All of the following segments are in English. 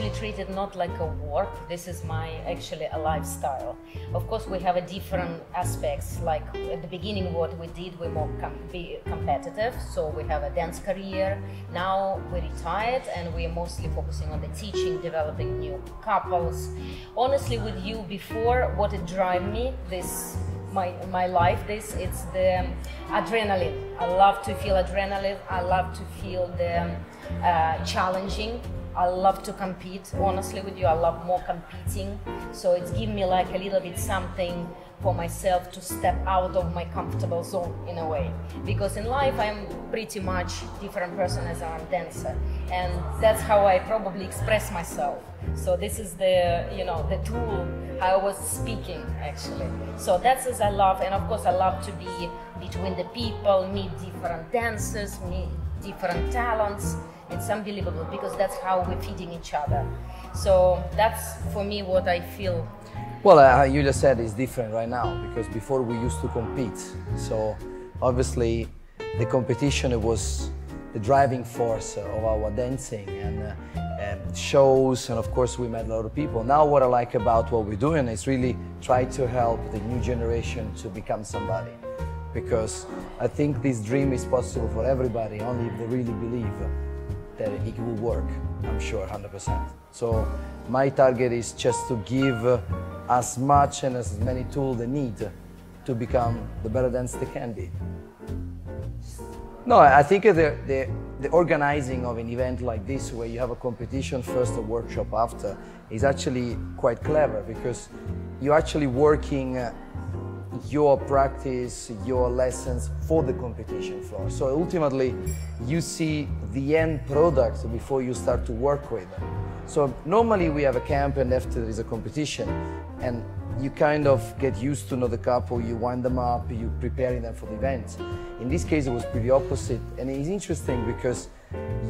actually treat it not like a work. This is my actually a lifestyle. Of course, we have a different aspects. Like at the beginning, what we did, we more competitive. So we have a dance career. Now we retired, and we're mostly focusing on the teaching, developing new couples. Honestly, with you before, what it drive me this. My life, it's the adrenaline. I love to feel adrenaline. I love to feel the challenging. I love to compete. Honestly, with you, I love more competing. So it's give me like a little bit something for myself to step out of my comfortable zone in a way. Because in life, I'm pretty much different person as I'm dancer, and that's how I probably express myself. So this is the, you know, the tool I was speaking actually. So that's what I love, and of course I love to be between the people, meet different dancers, meet different talents. It's unbelievable because that's how we're feeding each other. So that's for me what I feel. Well, Yulia said it's different right now because before we used to compete. So obviously the competition was the driving force of our dancing and shows, and of course we met a lot of people. Now what I like about what we're doing is really try to help the new generation to become somebody, because I think this dream is possible for everybody only if they really believe that it will work. I'm sure 100%. So my target is just to give as much and as many tools they need to become the better dancer they can be. No, I think the organizing of an event like this, where you have a competition first, a workshop after, is actually quite clever, because you're actually working your practice, your lessons for the competition floor. So ultimately, you see the end product before you start to work with them. So normally we have a camp and after there is a competition, and you kind of get used to know the couple, you wind them up, you're preparing them for the event. In this case it was pretty opposite, and it's interesting because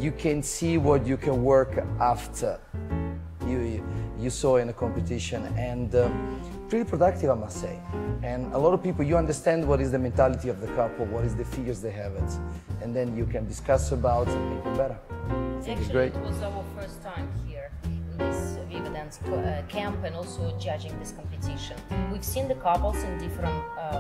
you can see what you can work after you saw in a competition, and pretty productive I must say. And a lot of people, you understand what is the mentality of the couple, what is the figures they have it, and then you can discuss about and make it better. Actually, great. It was our first time here in this Viva Dance camp, and also judging this competition. We've seen the couples in different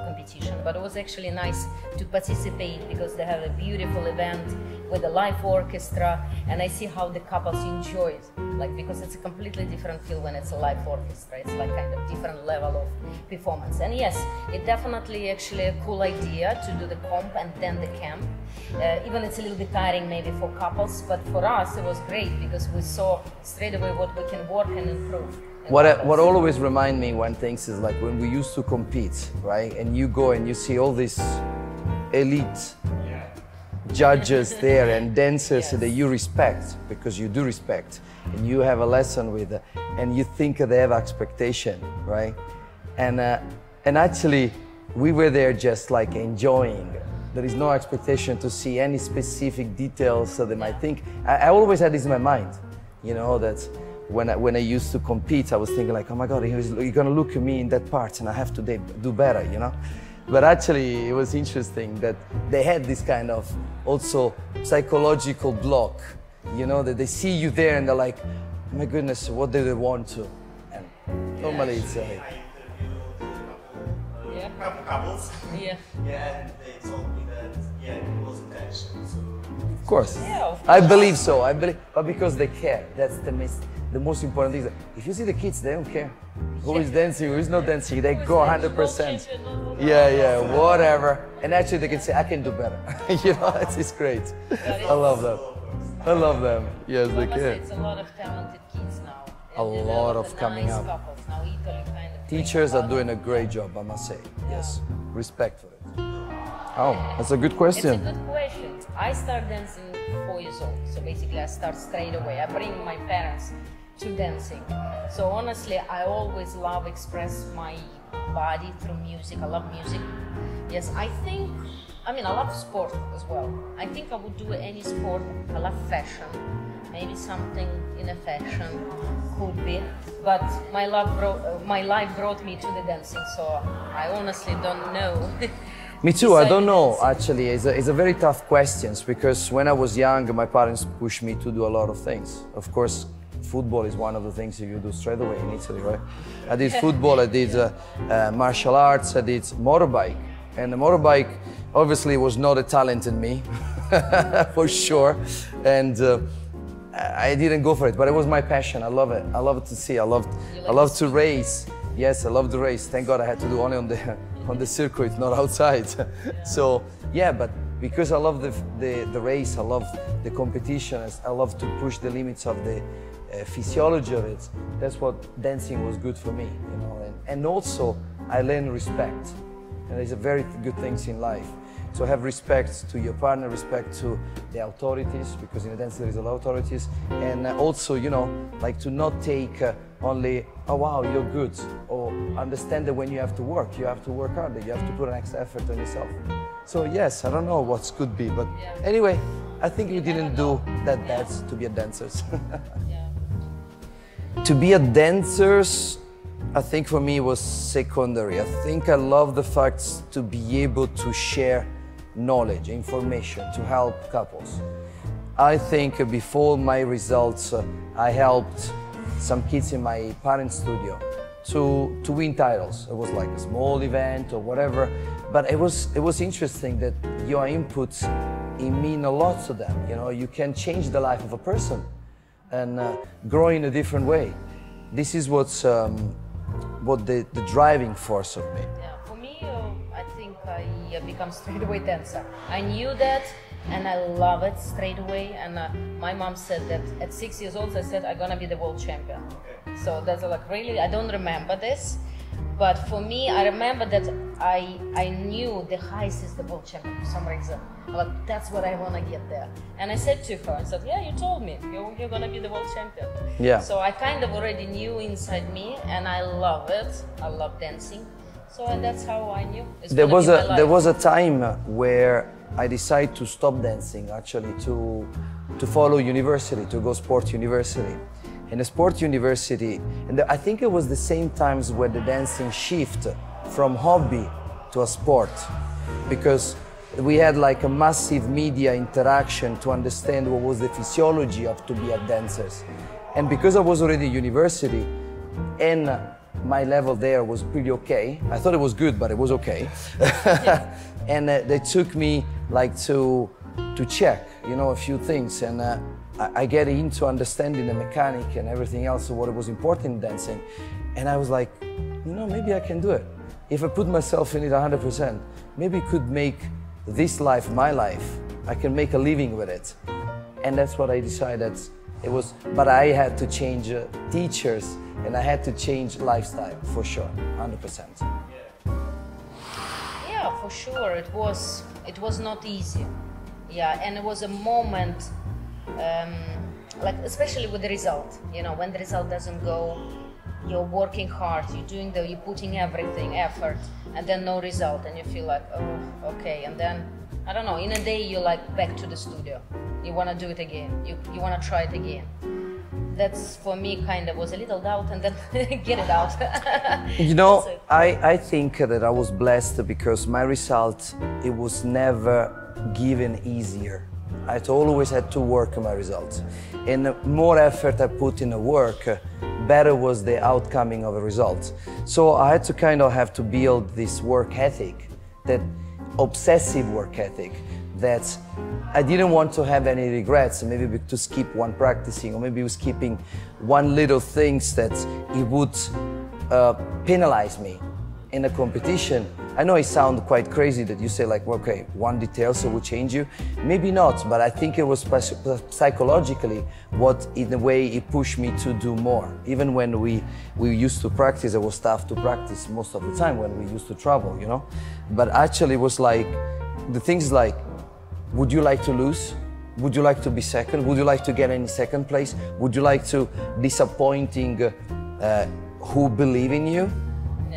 competition, but it was actually nice to participate because they have a beautiful event with a live orchestra, and I see how the couples enjoy it. Like, because it's a completely different feel when it's a live orchestra. It's like kind of different level of performance. And yes, it definitely actually a cool idea to do the comp and then the camp. Even it's a little bit tiring maybe for couples, but for us it was great because we saw straight away what we can work and improve. What always reminds me when things is like when we used to compete, right? And you go and you see all these elite judges there and dancers that you respect, because you do respect, and you have a lesson with, and you think they have expectation, right? And actually we were there just like enjoying. There is no expectation to see any specific details that they might think. I always had this in my mind, you know, that when I used to compete, I was thinking like, oh my God, you're gonna look at me in that part and I have to do better, you know? But actually, it was interesting that they had this kind of also psychological block, you know, that they see you there and they're like, oh my goodness, what do they want to? And normally it's like... Yeah. A couple couples. Yeah. Yeah, and they told me that, yeah, it was intention, so... Of course. Yeah, of course. I believe so, I believe, but because they care, that's the most important thing. If you see the kids, they don't care. Who is dancing, who is not dancing, they go 100%. Yeah, yeah, whatever. And actually they can say, I can do better. You know, it's great. I love them. I love them. Yes, they can. It's a lot of talented kids now. A lot of coming up. Teachers are doing a great job, I must say. Yes, respect for it. Oh, that's a good question. It's a good question. I started dancing 4 years old, so basically I start straight away. I bring my parents to dancing. So honestly, I always love express my body through music. I love music. Yes, I think, I mean, I love sport as well. I think I would do any sport. I love fashion. Maybe something in a fashion could be. But my life brought me to the dancing, so I honestly don't know. Me too, I don't know, actually. It's a very tough question, because when I was young, my parents pushed me to do a lot of things. Of course, football is one of the things that you do straight away in Italy, right? I did football, I did martial arts, I did motorbike. And the motorbike obviously was not a talent in me, for sure. And I didn't go for it, but it was my passion. I love it. I love to see. I love to race. Yes, I love to race. Thank God I had to do only on the circuit, not outside. So yeah, but because I love the race, I love the competition, I love to push the limits of the physiology of it. That's what dancing was good for me, you know. And also, I learned respect. And there's a very good things in life. So have respect to your partner, respect to the authorities, because in a dance there is a lot of authorities. And also, you know, like to not take only, oh wow, you're good, or understand that when you have to work harder, you have to put an extra effort on yourself. So yes, I don't know what could be, but anyway, I think you didn't do that bad to be a dancer. Yeah. To be a dancer, I think for me was secondary. I think I love the fact to be able to share knowledge, information, to help couples. I think before my results, I helped some kids in my parents' studio to win titles. It was like a small event or whatever, but it was interesting that your inputs mean a lot to them. You know, you can change the life of a person and grow in a different way. This is what's what the driving force of me. Yeah, for me, I think I become straight away dancer. I knew that, and I love it straight away. And my mom said that at 6 years old, I said I'm gonna be the world champion. Okay. So that's like really, I don't remember this, but for me, I remember that I knew the highest is the world champion for some reason. Like that's what I wanna get there. And I said to her, I said, yeah, you told me you're gonna be the world champion. Yeah. So I kind of already knew inside me, and I love it. I love dancing. So that's how I knew. There was a time where I decided to stop dancing, actually, to follow university, to go sport university. In a sport university, and I think it was the same times where the dancing shifted from hobby to a sport, because we had like a massive media interaction to understand what was the physiology of to be a dancer. And because I was already at university and my level there was pretty okay, I thought it was good, but it was okay. And they took me like to check, you know, a few things, and I get into understanding the mechanic and everything else, what was important in dancing. And I was like, you know, maybe I can do it. If I put myself in it 100%, maybe it could make this life my life. I can make a living with it. And that's what I decided it was. But I had to change teachers, and I had to change lifestyle, for sure, 100%. Yeah, for sure, it was not easy. Yeah, and it was a moment, like especially with the result, you know, when the result doesn't go, you're working hard, you're putting everything, effort, and then no result, and you feel like, oh, okay, and then, I don't know, in a day you're like back to the studio, you want to do it again, you want to try it again. That's, for me, kind of was a little doubt, and then get it out. You know, I think that I was blessed because my result, it was never given easier. I always had to work on my results. And the more effort I put in the work, better was the outcoming of the results. So I had to kind of have to build this work ethic, that obsessive work ethic, that I didn't want to have any regrets, maybe to skip one practicing, or maybe skipping one little things that it would penalize me in a competition. I know it sounds quite crazy that you say like, well, okay, one detail, so we'll change you. Maybe not, but I think it was psychologically what, in a way, it pushed me to do more. Even when we used to practice, it was tough to practice most of the time when we used to travel, you know? But actually it was like, the things like, would you like to lose? Would you like to be second? Would you like to get in second place? Would you like to disappointing who believe in you?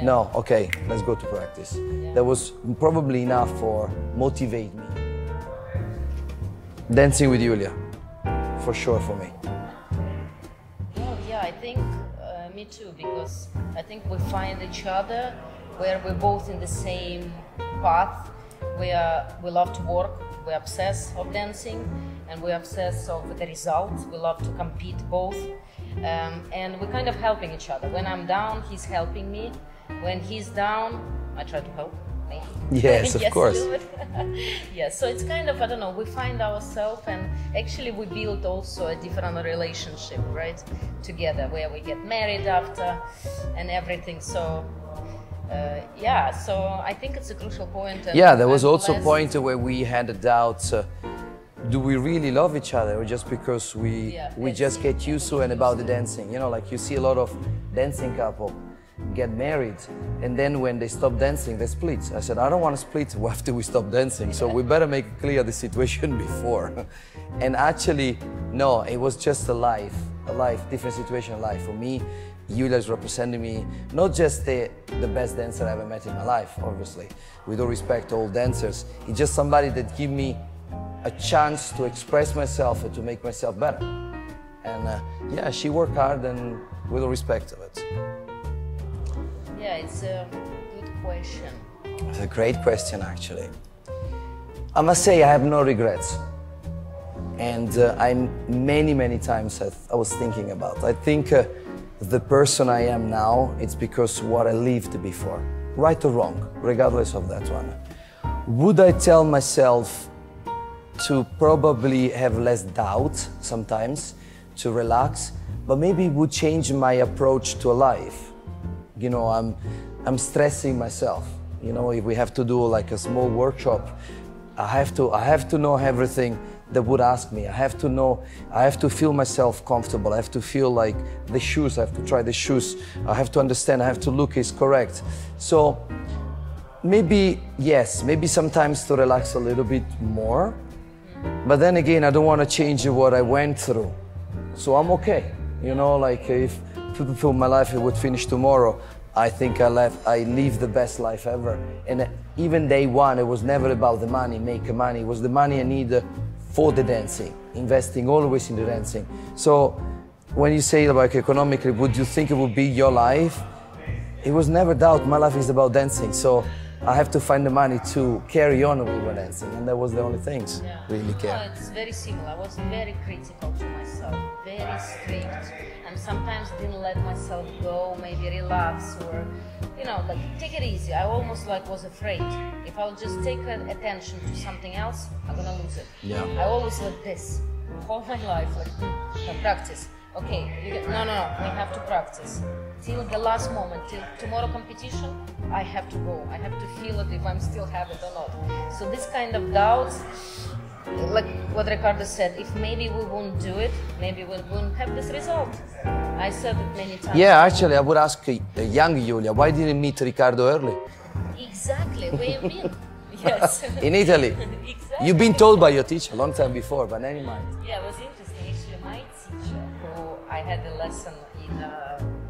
No, okay, let's go to practice. Yeah. That was probably enough for motivate me. Dancing with Yulia, for sure, for me. Oh yeah, I think me too, because I think we find each other where we're both in the same path, where we love to work, we're obsessed of dancing, and we're obsessed of the results. We love to compete both. and we're kind of helping each other. When I'm down, he's helping me. When he's down, I try to help. Yes, of course. Yes, so it's kind of, I don't know, we find ourselves, and actually we build also a different relationship, right, together, where we get married after and everything. So yeah, so I think it's a crucial point. Yeah, there was also a point where we had a doubt, do we really love each other, or just because we just get used to and about the dancing, you know, like you see a lot of dancing couple get married, and then when they stop dancing, they split. I said, I don't want to split after we stop dancing, so we better make clear the situation before. And actually, no, it was just a life, different situation in life. For me, Yulia is representing me, not just the best dancer I ever met in my life, obviously, with all respect to all dancers. It's just somebody that give me a chance to express myself and to make myself better. And yeah, she worked hard, and with all respect to it. Yeah, it's a good question. It's a great question, actually. I must say, I have no regrets. And many times I was thinking about. I think the person I am now, it's because what I lived before, right or wrong, regardless of that one. Would I tell myself to probably have less doubt sometimes, to relax, but maybe it would change my approach to life. You know, I'm stressing myself. You know, if we have to do like a small workshop, I have to know everything that would ask me. I have to feel myself comfortable. I have to feel like the shoes, I have to try the shoes. I have to understand, I have to look is correct. So maybe, yes, maybe sometimes to relax a little bit more, but then again, I don't want to change what I went through. So I'm okay, you know, like if, through my life, it would finish tomorrow. I think I live the best life ever. And even day one, it was never about the money, making money. It was the money I need for the dancing, investing always in the dancing. So when you say, like, economically, would you think it would be your life? It was never doubt. My life is about dancing. So I have to find the money to carry on with my dancing. And that was the only things really cared. No, it's very similar. I was very critical to myself, very strict. And sometimes didn't let myself go, maybe relax, or, you know, like, take it easy. I almost like was afraid. If I'll just take attention to something else, I'm gonna lose it. Yeah. I always like this, all my life, like practice. Okay, you get, no, we have to practice. Till the last moment, till tomorrow competition, I have to go. I have to feel it if I still have it or not. So this kind of doubts, like what Riccardo said, if maybe we won't do it, maybe we won't have this result. I said it many times. Yeah, actually, I would ask a young Yulia, why didn't meet Riccardo early? Exactly, where you been? Yes. In Italy. Exactly. You've been told by your teacher a long time before, but never mind. Yeah, it was interesting. Actually, my teacher, who I had a lesson in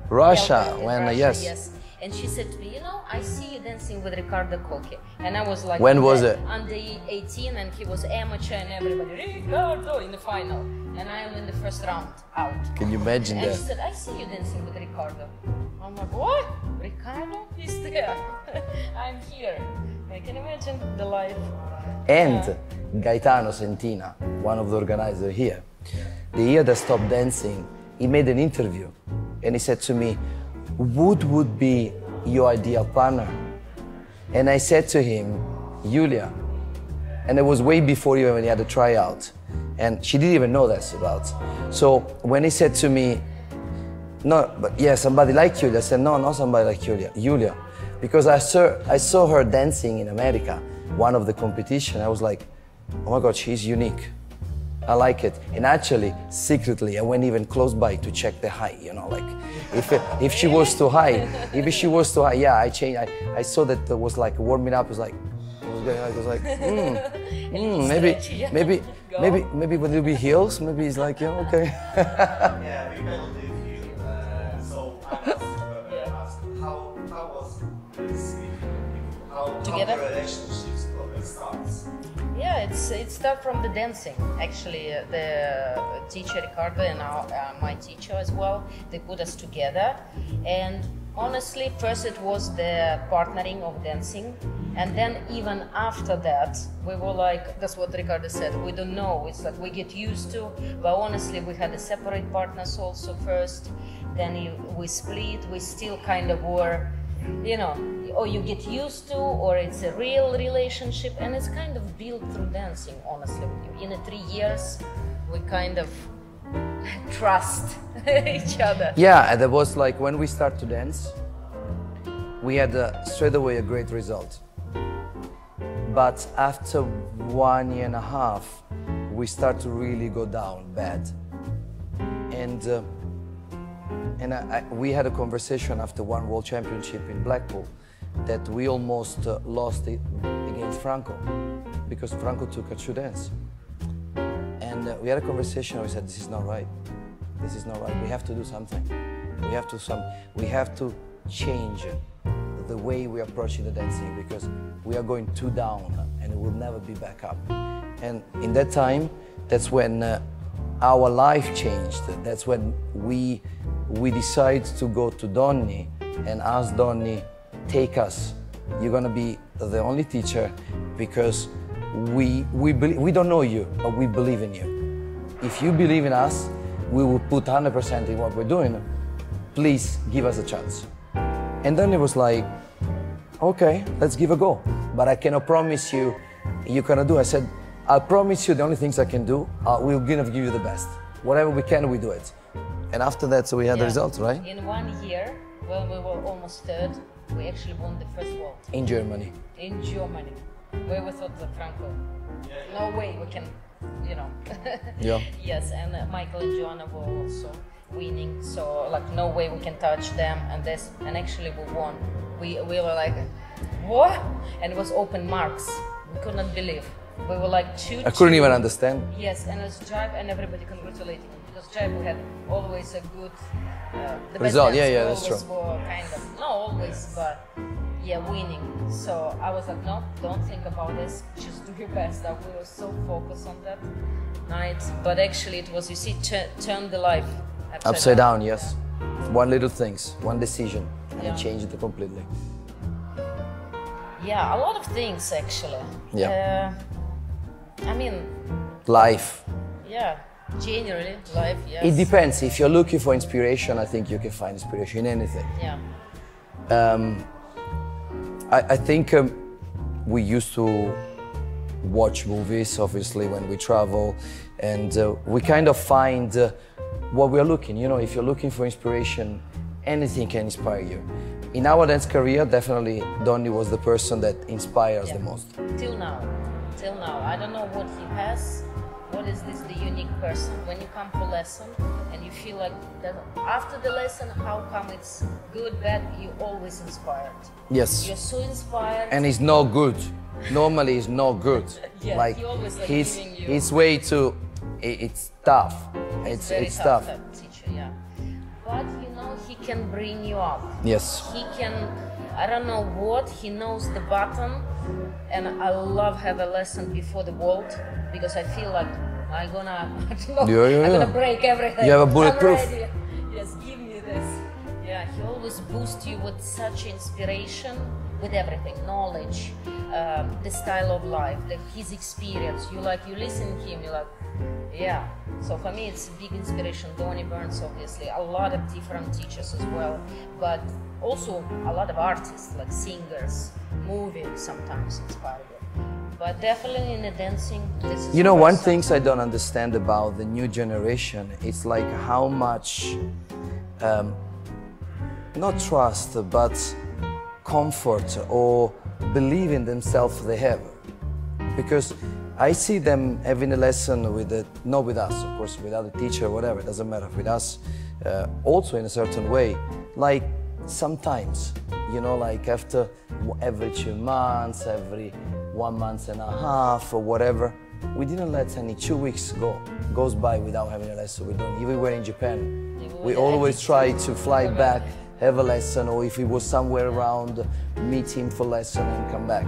Russia, yes. And she said to me, you know, I see you dancing with Riccardo Cocchi. And I was like, when was it? Under 18, and he was amateur, and everybody, Riccardo, in the final. And I am in the first round, out. Can you imagine that? And she said, I see you dancing with Riccardo. I'm like, what? Riccardo is there. I'm here. I can imagine the life. And Gaetano Santina, one of the organizers here, the year that stopped dancing, he made an interview. And he said to me, what would be your ideal partner? And I said to him, Yulia. And it was way before even when he had a tryout. And she didn't even know that's about. So when he said to me, no, but yeah, somebody like Yulia, I said, no, not somebody like Yulia, Yulia. Because I saw her dancing in America, one of the competition. I was like, oh my God, she's unique. I like it. And actually, secretly, I went even close by to check the height, you know, like, if she was too high, if she was too high, yeah, I changed, I saw that there was like warming up, it was like, maybe with little bit heels, maybe it's like, yeah, okay. Yeah, people did feel, so I must ask, how was this, how the relationships starts? Yeah, it started from the dancing. Actually, the teacher Riccardo and my teacher as well, they put us together, and Honestly, first it was the partnering of dancing, and then even after that, we were like, that's what Riccardo said, we don't know, it's like we get used to, but honestly we had a separate partners also first, then we split, we still kind of were, you know, or you get used to, or it's a real relationship, and it's kind of built through dancing, honestly. In the 3 years, we kind of trust each other. Yeah, that was like when we start to dance, we had straight away a great result. But after 1.5 years, we start to really go down bad. And we had a conversation after one World Championship in Blackpool that we almost lost it against Franco because Franco took a true dance. And we had a conversation. We said, "This is not right. This is not right. We have to do something. We have to change the way we approach the dancing because we are going too down and we'll never be back up." And in that time, that's when our life changed. That's when we decided to go to Donnie and ask Donnie, "Take us. You're gonna be the only teacher because we don't know you, but we believe in you. If you believe in us, we will put 100% in what we're doing. Please give us a chance." And then it was like, "Okay, let's give a go. But I cannot promise you you're gonna do." I said, "I promise you the only things I can do, we're gonna give you the best. Whatever we can, we do it." And after that, so we had the results, right? In 1 year, when we were almost third, we actually won the first world. In Germany. In Germany. Where we thought that Franco, no way we can, you know. Yeah. Yes, and Michael and Joanna were also winning, so like no way we can touch them and this, and actually we won. We were like, what? And it was open marks. We could not believe. We were like two. I couldn't even understand. Yes, and it's Jive and everybody congratulating him because Jive we had always a good the result. Yeah, that's true. Were kind of not always, but. Yeah, winning. So I was like, no, don't think about this. Just do your best. Like, we were so focused on that night. But actually, it was, you see, turn the life upside down. Yes. Yeah. One little things, one decision, and it changed it completely. Yeah, a lot of things actually. Yeah. I mean, life. Yeah, generally life. Yes. It depends. If you're looking for inspiration, I think you can find inspiration in anything. Yeah. I think we used to watch movies, obviously, when we travel, and we kind of find what we are looking. You know, if you're looking for inspiration, anything can inspire you. In our dance career, definitely Donnie was the person that inspires the most. Till now, I don't know what he has. What is this, the unique person? When you come for lesson and you feel like that after the lesson, how come it's good, bad, you're always inspired. Yes. You're so inspired. And it's no good. Normally it's no good. Yeah, like he always like giving you. His way to, it's tough. It's tough. That teacher, yeah. But you know, he can bring you up. Yes. He can, I don't know what, he knows the button. And I love have a lesson before the world because I feel like I'm gonna, I'm gonna break everything. You have a bulletproof. Yes, give me this. Yeah, he always boosts you with such inspiration, with everything, knowledge, the style of life, his experience. You listen to him, you're like, yeah. So for me, it's a big inspiration. Donnie Burns, obviously, a lot of different teachers as well, but also a lot of artists, like singers. Moving sometimes inspired, but definitely in the dancing, this is, you know, one thing I don't understand about the new generation. It's like how much not trust but comfort or belief in themselves they have, because I see them having a lesson with it, not with us of course, with other teacher, whatever, it doesn't matter, with us also in a certain way, like sometimes, you know, like after every 2 months, every 1.5 months or whatever, we didn't let any 2 weeks goes by without having a lesson. We don't, even we're in Japan, we always try to fly back, have a lesson, or if we was somewhere around, meet him for lesson and come back.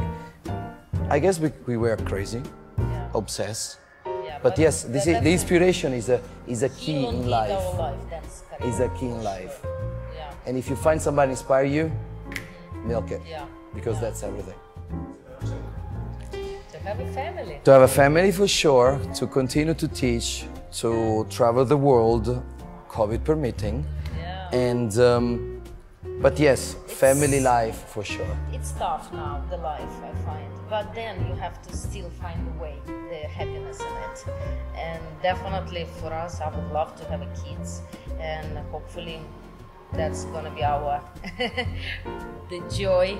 I guess we were crazy, obsessed. But yes, this is, the inspiration is a key in life. It's a key in life. And if you find somebody inspire you, milk it. Yeah. Because that's everything. To have a family. To have a family for sure, to continue to teach, to travel the world, COVID permitting. Yeah. And, but yes, family life for sure. It's tough now, the life I find. But then you have to still find a way, the happiness in it. And definitely for us, I would love to have a kids, and hopefully that's gonna be our the joy.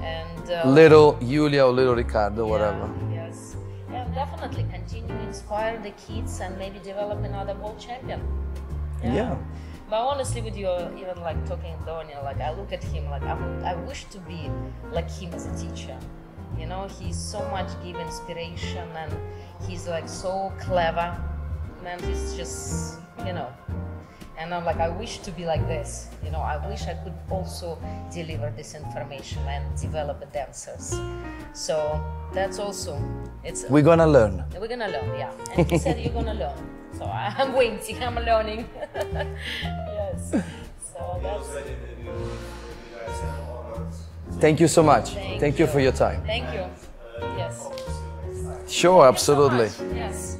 And little Yulia or little Riccardo, whatever. Yes, yeah, definitely continue to inspire the kids and maybe develop another world champion. Yeah. But honestly, with you, even like talking to Donnie, like I look at him, like I wish to be like him as a teacher. You know, he's so much give inspiration, and he's like so clever, and he's just, you know. And I'm like, I wish to be like this, you know, I wish I could also deliver this information and develop the dancers. So that's also, it's... We're gonna learn. We're gonna learn, yeah. And he said you're gonna learn. So I'm waiting, I'm learning. Yes. So that's... Thank you so much. Thank you for your time. Thank you. Yes. Sure, absolutely. Yes.